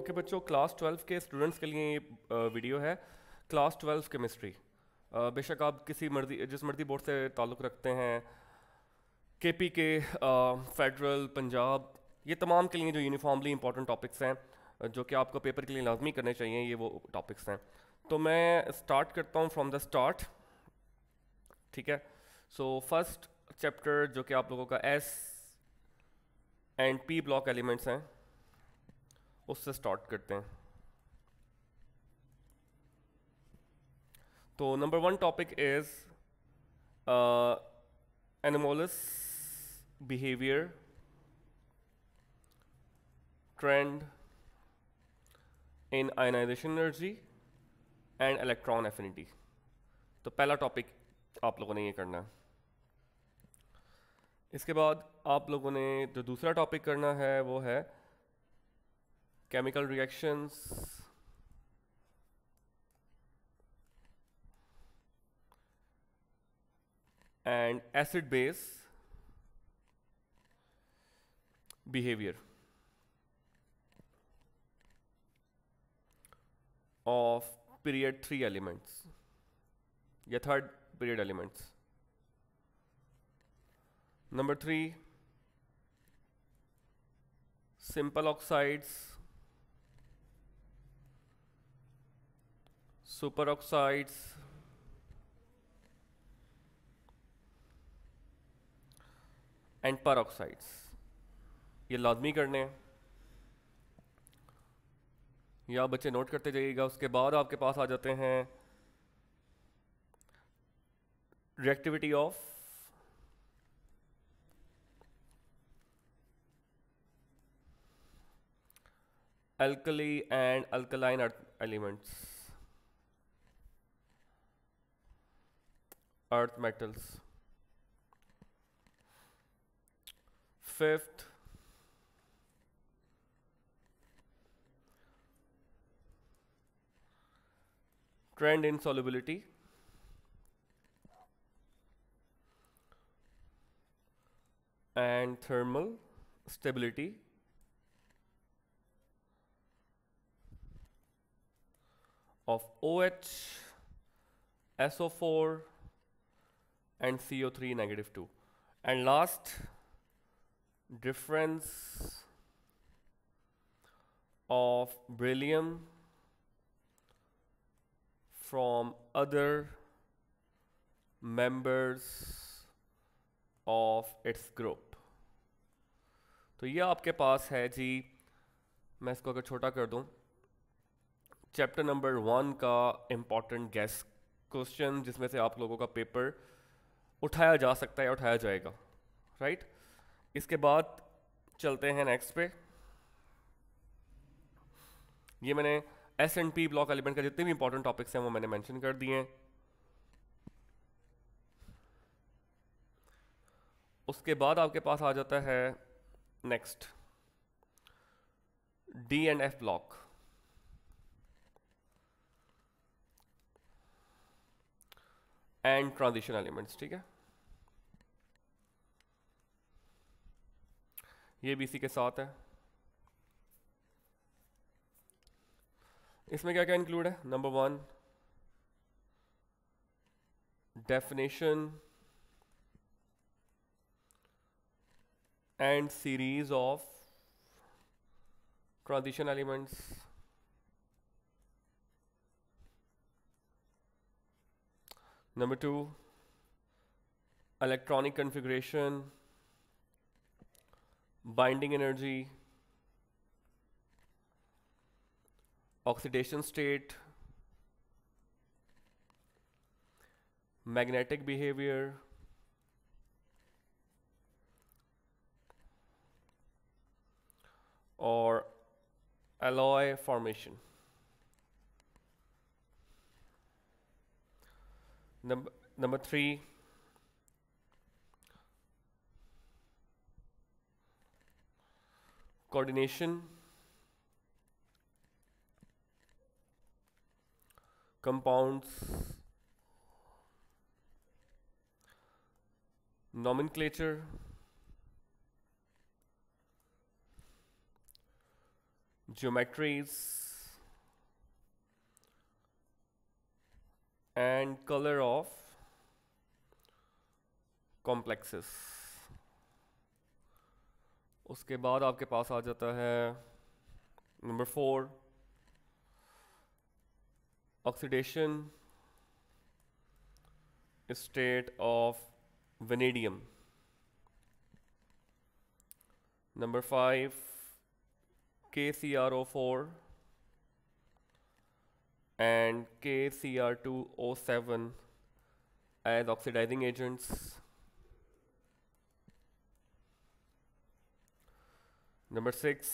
Okay बच्चों, class 12 के students के लिए ये वीडियो है क्लास 12 केमिस्ट्री। बेशक आप जिस मर्जी बोर्ड से ताल्लुक़ रखते हैं, केपीके, फेडरल, पंजाब, ये तमाम के लिए जो यूनिफॉर्मली इंपॉर्टेंट टॉपिक्स हैं जो कि आपको पेपर के लिए लाजमी करने चाहिए, ये वो टॉपिक्स हैं। तो मैं स्टार्ट करता हूँ फ्रॉम द स्टार्ट, ठीक है। सो फर्स्ट चैप्टर जो कि आप लोगों का S and P block elements हैं, उससे स्टार्ट करते हैं। तो number 1 topic is anomalous behaviour trend in ionisation energy and electron affinity. तो पहला टॉपिक आप लोगों ने ये करना है। इसके बाद आप लोगों ने जो दूसरा टॉपिक करना है वो है chemical reactions and acid base behavior of period 3 elements या third period elements. Number 3 simple oxides, superoxides, and peroxides, ये लाजमी करने हैं या बच्चे नोट करते जाइएगा। उसके बाद आपके पास आ जाते हैं reactivity of alkali and alkaline elements, earth metals. Fifth, trend in solubility. And thermal stability of OH, SO4 and CO3 -2, and last difference of beryllium from other members of its group। तो ये आपके पास है जी, मैं इसको अगर छोटा कर दूं, चैप्टर नंबर 1 का इम्पोर्टेंट गैस क्वेश्चन जिसमें से आप लोगों का पेपर उठाया जा सकता है, उठाया जाएगा, राइट। इसके बाद चलते हैं नेक्स्ट पे। ये मैंने S and P block element का जितने भी इंपॉर्टेंट टॉपिक्स हैं वो मैंने मेंशन कर दिए हैं। उसके बाद आपके पास आ जाता है next D and F block. And transition elements, ठीक है, ये भी इसी के साथ है। इसमें क्या क्या इंक्लूड है? Number 1 definition and series of transition elements, number 2 electronic configuration, binding energy, oxidation state, magnetic behavior, और alloy formation। Number 3 coordination, compounds, nomenclature, geometries and color of complexes. उसके बाद आपके पास आ जाता है number 4 oxidation state of vanadium. Number 5 KCrO4 and KCr2O7 as oxidizing agents. Number 6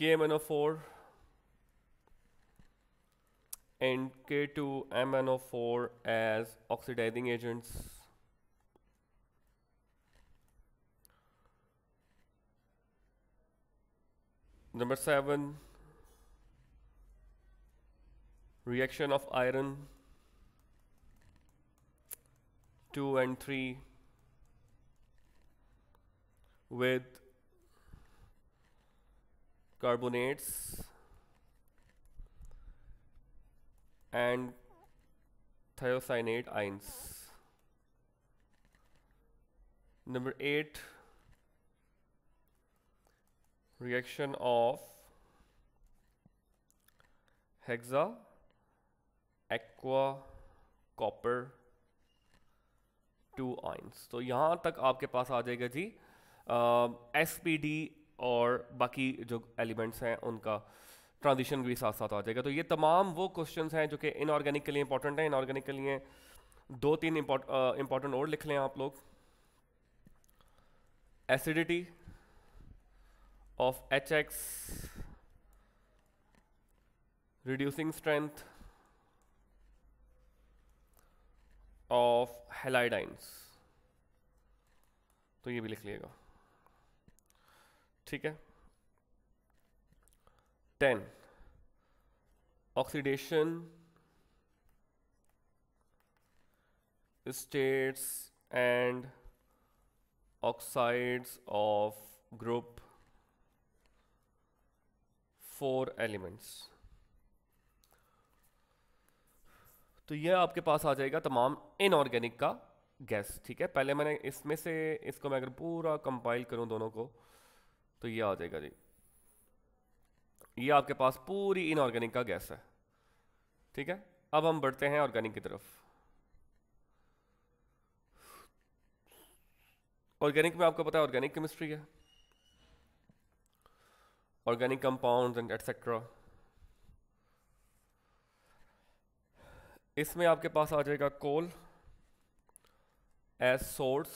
KMNO4 and K2MNO4 as oxidizing agents. Number 7 reaction of iron 2 and 3 with carbonates and thiocyanate ions. Number 8 reaction of hexa aqua copper 2 ions. तो यहाँ तक आपके पास आ जाएगा जी SPD और बाकी जो एलिमेंट्स हैं उनका ट्रांजिशन भी साथ साथ आ जाएगा. तो ये तमाम वो क्वेश्चंस हैं जो कि इनऑर्गेनिक के लिए इंपॉर्टेंट हैं. इनऑर्गेनिक के लिए 2-3 इंपॉर्टेंट और लिख लें आप लोग. Acidity of HX, reducing strength of halide ions. तो ये भी लिख लिएगा, ठीक है. 10 oxidation states and oxides of group 4 elements. तो ये आपके पास आ जाएगा तमाम इनऑर्गेनिक का गैस, ठीक है. पहले मैंने इसमें से इसको मैं अगर पूरा कंपाइल करूं दोनों को तो ये आ जाएगा जी. ये आपके पास पूरी इनऑर्गेनिक का गैस है, ठीक है. अब हम बढ़ते हैं ऑर्गेनिक की तरफ. ऑर्गेनिक में आपको पता है ऑर्गेनिक केमिस्ट्री है, ऑर्गेनिक कंपाउंड्स एंड एटसेट्रा. इसमें आपके पास आ जाएगा coal as source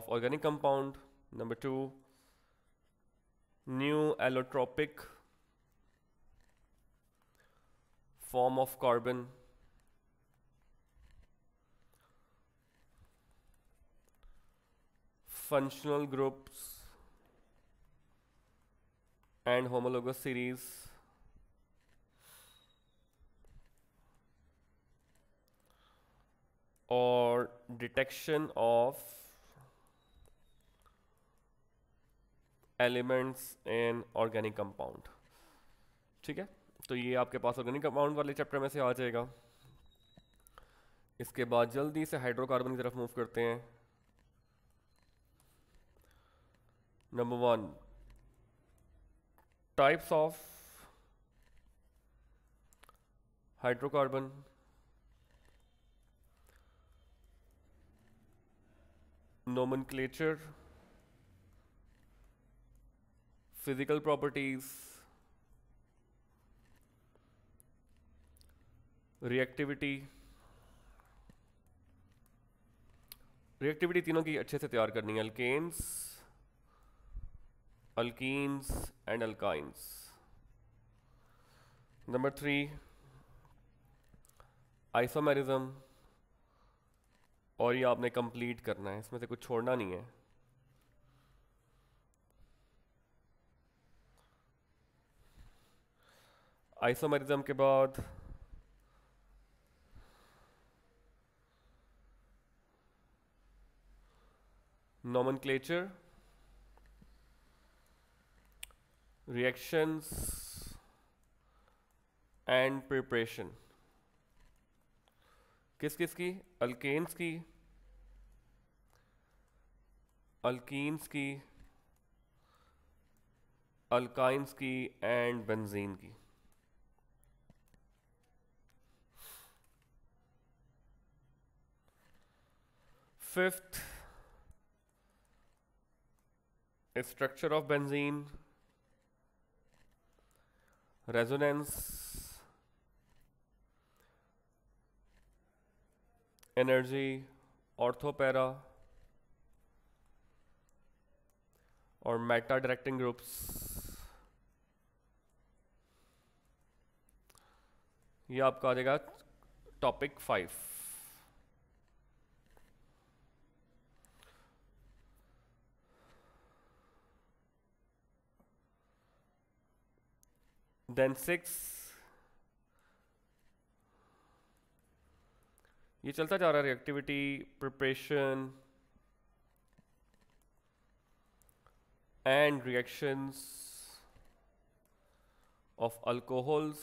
of organic compound. Number 2 new allotropic form of carbon. Functional groups and homologous series. Or detection of elements in organic compound, ठीक है. तो ये आपके पास ऑर्गेनिक कंपाउंड वाले चैप्टर में से आ जाएगा. इसके बाद जल्दी से हाइड्रोकार्बन की तरफ मूव करते हैं. Number 1 types of hydrocarbon. Nomenclature, physical properties, reactivity तीनों की अच्छे से तैयार करनी है. alkanes, alkenes and alkynes. Number 3 isomerism. और ये आपने complete करना है, इसमें से कुछ छोड़ना नहीं है. आइसोमेरिज्म के बाद nomenclature, reactions and preparation. किस की? अल्केन्स की, अल्कीन्स की, अल्काइन्स की एंड बेंजीन की. Fifth, structure of benzene, resonance, energy, orthopara or meta directing groups. ये आपका आ जाएगा टॉपिक 5. Then 6, ये चलता जा रहा है reactivity, preparation and reactions of alcohols,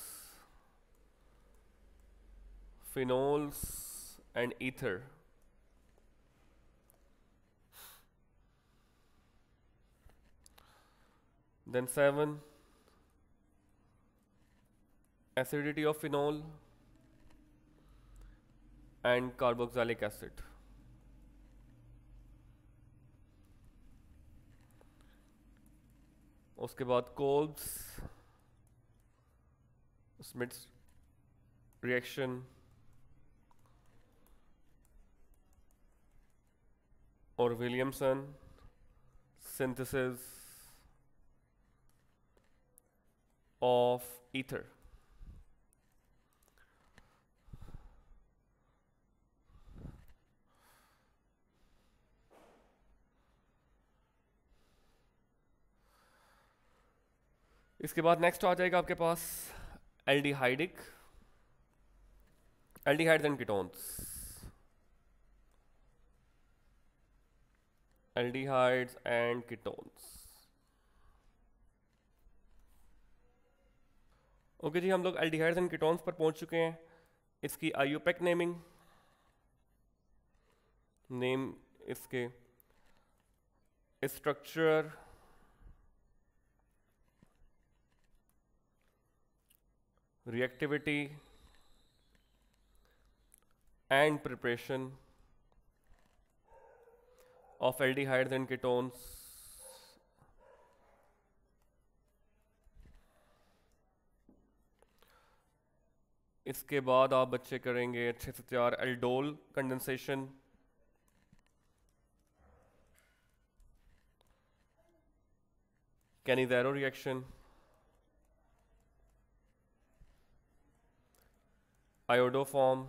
phenols and ether. Then 7, acidity of phenol and carboxylic acid. उसके बाद कोल्ब्स, स्मिट्स रिएक्शन और विलियमसन सिंथेसिस ऑफ ईथर. इसके बाद नेक्स्ट आ जाएगा आपके पास aldehydic, aldehydes and ketones, aldehydes and ketones. Okay जी, हम लोग एल्डिहाइड्स एंड कीटोन्स पर पहुंच चुके हैं. इसकी आईयूपीएसी नेमिंग, नेम इसके, structure, reactivity and preparation of aldehydes and ketones. इसके बाद आप बच्चे करेंगे 6 से 4 aldol condensation, Cannizzaro reaction, iodoform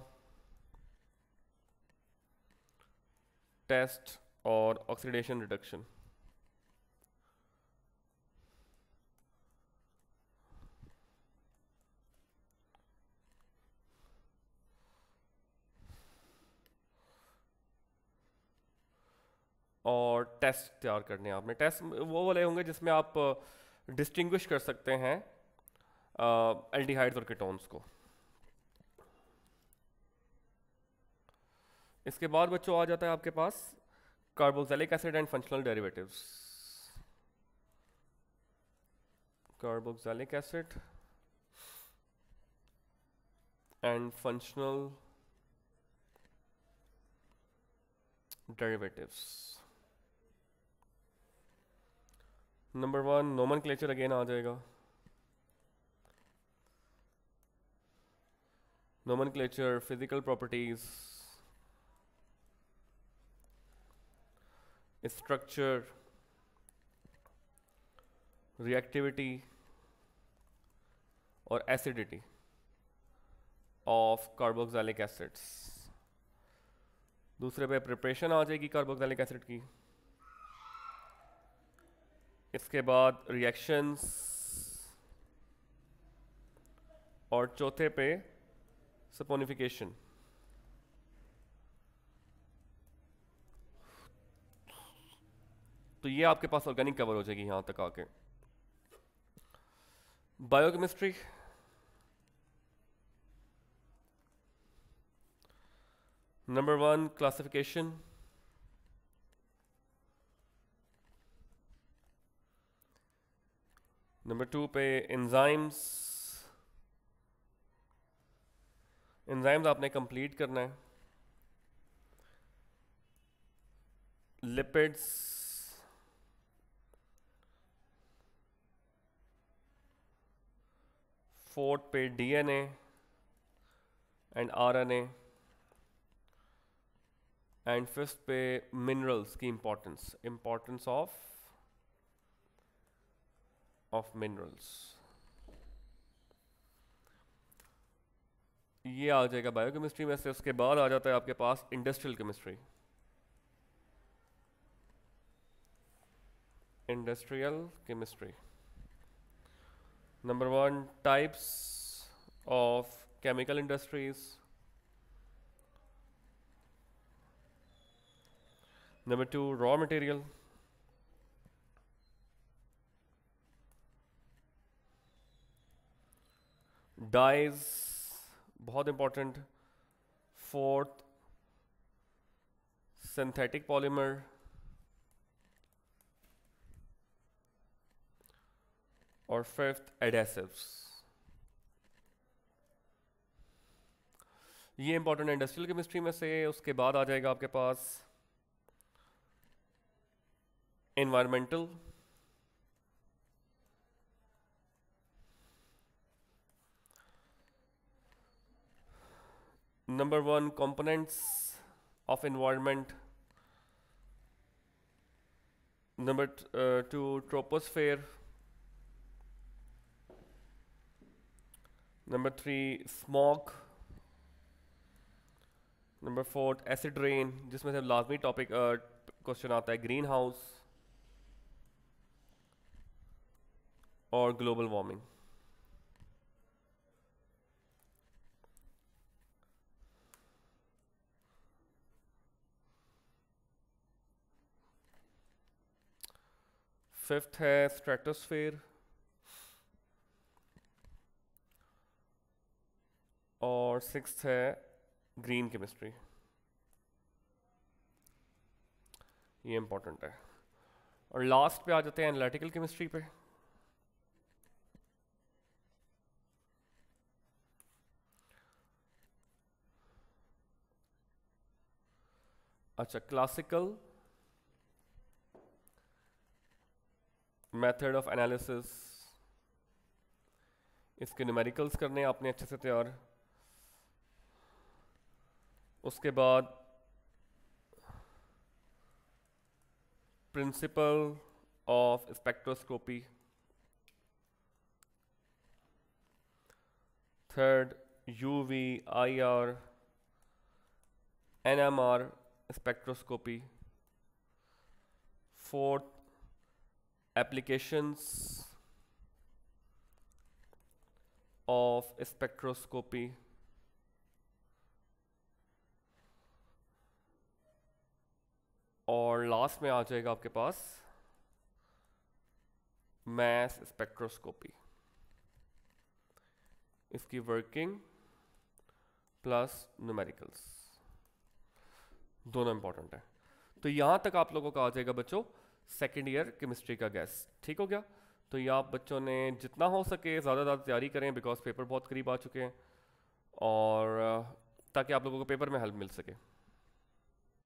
test और ऑक्सीडेशन रिडक्शन. और टेस्ट तैयार करने हैं आपने. टेस्ट वो वाले होंगे जिसमें आप डिस्टिंग्विश कर सकते हैं एल्डिहाइड्स और कीटोन्स को. इसके बाद बच्चों आ जाता है आपके पास carboxylic acid and functional derivatives, carboxylic acid and functional derivatives. Number 1 nomenclature again आ जाएगा, nomenclature, physical properties, structure, reactivity or acidity of carboxylic acids. दूसरे पे preparation आ जाएगी carboxylic acid की. इसके बाद reactions और चौथे पे saponification. तो ये आपके पास ऑर्गेनिक कवर हो जाएगी यहाँ तक आके। Biochemistry, number one classification, number two पे एंजाइम्स, एंजाइम्स आपने कंप्लीट करना है, लिपिड्स, फोर्थ पे DNA and RNA, and fifth पे मिनरल्स की इम्पोर्टेंस, इम्पोर्टेंस ऑफ मिनरल्स। ये आ जाएगा बायोकेमिस्ट्री में से। उसके बाद आ जाता है आपके पास industrial chemistry, industrial chemistry, number one types of chemical industries, number two raw material, dyes बहुत इंपॉर्टेंट, फोर्थ सिंथेटिक पॉलीमर, और फिफ्थ एडेसिव्स। ये इंपॉर्टेंट इंडस्ट्रियल केमिस्ट्री में से। उसके बाद आ जाएगा आपके पास environmental, number one components of environment, number two troposphere, number three smog, number four acid rain, जिसमें से लाजमी टॉपिक क्वेश्चन आता है ग्रीन हाउस, और ग्लोबल वार्मिंग। फिफ्थ है स्ट्रेटोस्फेयर, और सिक्स्थ है ग्रीन केमिस्ट्री। ये इम्पोर्टेंट है। और लास्ट पे आ जाते हैं एनालिटिकल केमिस्ट्री पे। अच्छा, क्लासिकल मेथड ऑफ एनालिसिस, इसके न्यूमेरिकल्स करने आपने अच्छे से तैयार। उसके बाद principle of spectroscopy, third UV IR NMR spectroscopy, fourth applications of spectroscopy, और लास्ट में आ जाएगा आपके पास मैस स्पेक्ट्रोस्कोपी, इसकी वर्किंग प्लस न्यूमेरिकल्स, दोनों इंपॉर्टेंट है। तो यहाँ तक आप लोगों का आ जाएगा बच्चों सेकेंड ईयर केमिस्ट्री का गैस। ठीक हो गया? तो ये आप बच्चों ने जितना हो सके ज़्यादा तैयारी करें, बिकॉज पेपर बहुत करीब आ चुके हैं, और ताकि आप लोगों को पेपर में हेल्प मिल सके।